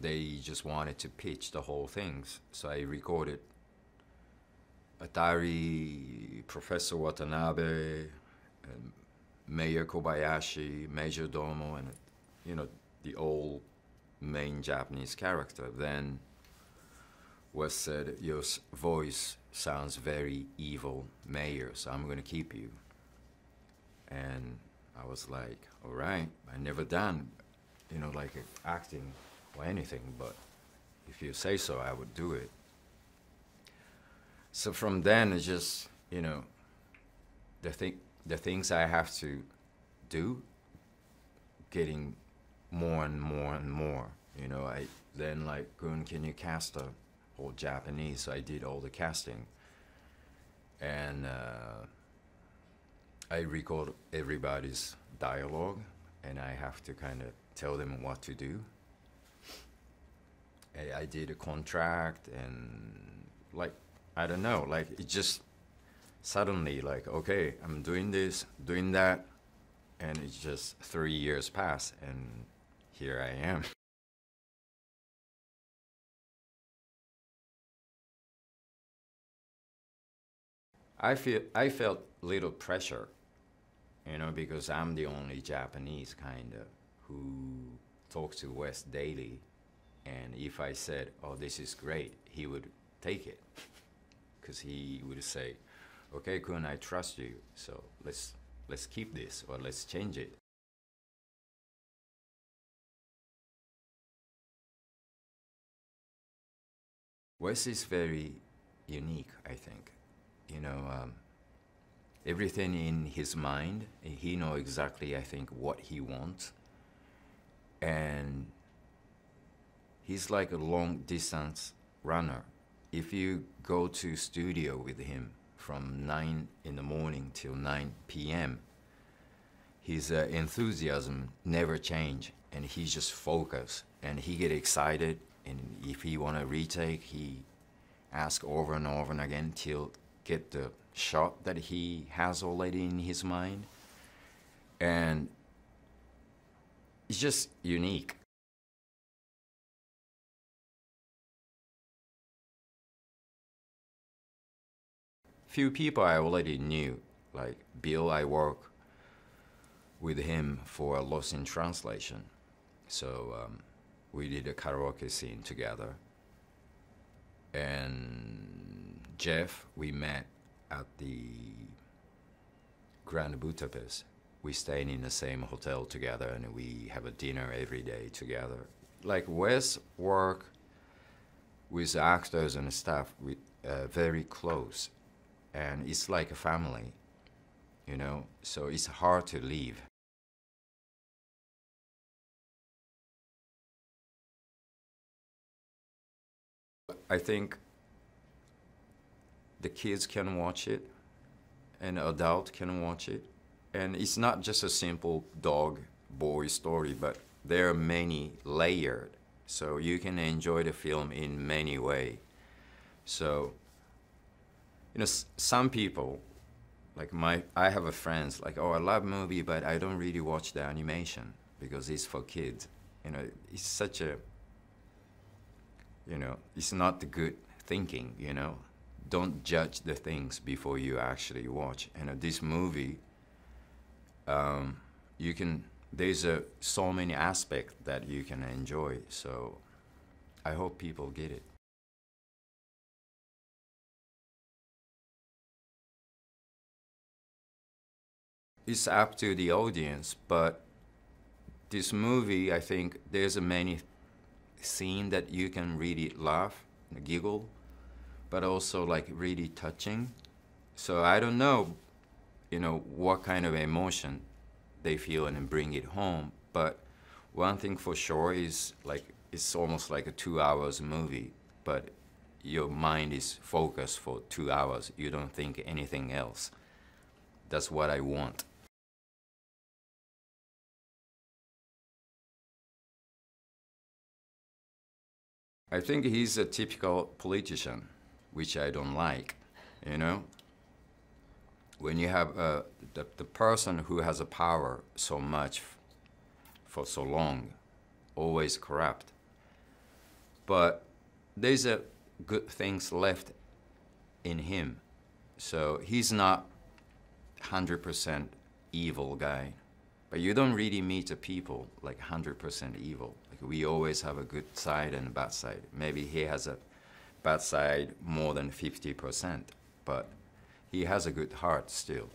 They just wanted to pitch the whole thing, so I recorded Atari, Professor Watanabe, and Mayor Kobayashi, Major Domo, and, you know, the old main Japanese character. Then Wes said, your voice sounds very evil, Mayor, so I'm going to keep you. And I was like, all right, I never done, you know, like acting or anything, but if you say so, I would do it. So from then, it's just, you know, the things I have to do, getting more and more and more. You know, I then like, Kun, can you cast a whole Japanese? So I did all the casting, and I record everybody's dialogue, and I have to kind of tell them what to do. I did a contract, and like, I don't know, like it just suddenly like, okay, I'm doing this, doing that, and it's just 3 years pass, and here I am. I felt little pressure, you know, because I'm the only Japanese kind of who talks to Wes daily, and if I said, oh, this is great, he would take it. Because he would say, okay, Kun, I trust you, so let's keep this, or let's change it. Wes is very unique, I think. You know, everything in his mind, he knows exactly, I think, what he wants. And he's like a long-distance runner. If you go to studio with him from 9 in the morning till 9 p.m, his enthusiasm never change, and he just focus, and he get excited, and if he want to retake, he ask over and over and again till get the shot that he has already in his mind, and it's just unique. Few people I already knew, like Bill. I work with him for Lost in Translation, so we did a karaoke scene together. And Jeff, we met at the Grand Budapest. We stayed in the same hotel together, and we have a dinner every day together. Like, Wes work with actors and staff very close. And it's like a family, you know, so it's hard to leave. I think the kids can watch it, an adult can watch it, and it's not just a simple dog boy story, but there are many layered, so you can enjoy the film in many ways. So, you know, some people, like I have a friends like, oh, I love movie, but I don't really watch the animation because it's for kids. You know, it's such a, you know, it's not the good thinking, you know. Don't judge the things before you actually watch. And this movie, you can, there's so many aspects that you can enjoy. So I hope people get it. It's up to the audience, but this movie, I think there's a many scene that you can really laugh and giggle, but also like really touching. So I don't know, you know, what kind of emotion they feel and then bring it home. But one thing for sure is like, it's almost like a 2 hours movie, but your mind is focused for 2 hours. You don't think anything else. That's what I want. I think he's a typical politician, which I don't like, you know? When you have the person who has a power so much for so long, always corrupt, But there's a good things left in him. So he's not 100% evil guy. But you don't really meet a people like 100% evil. Like we always have a good side and a bad side. Maybe he has a bad side more than 50%, but he has a good heart still.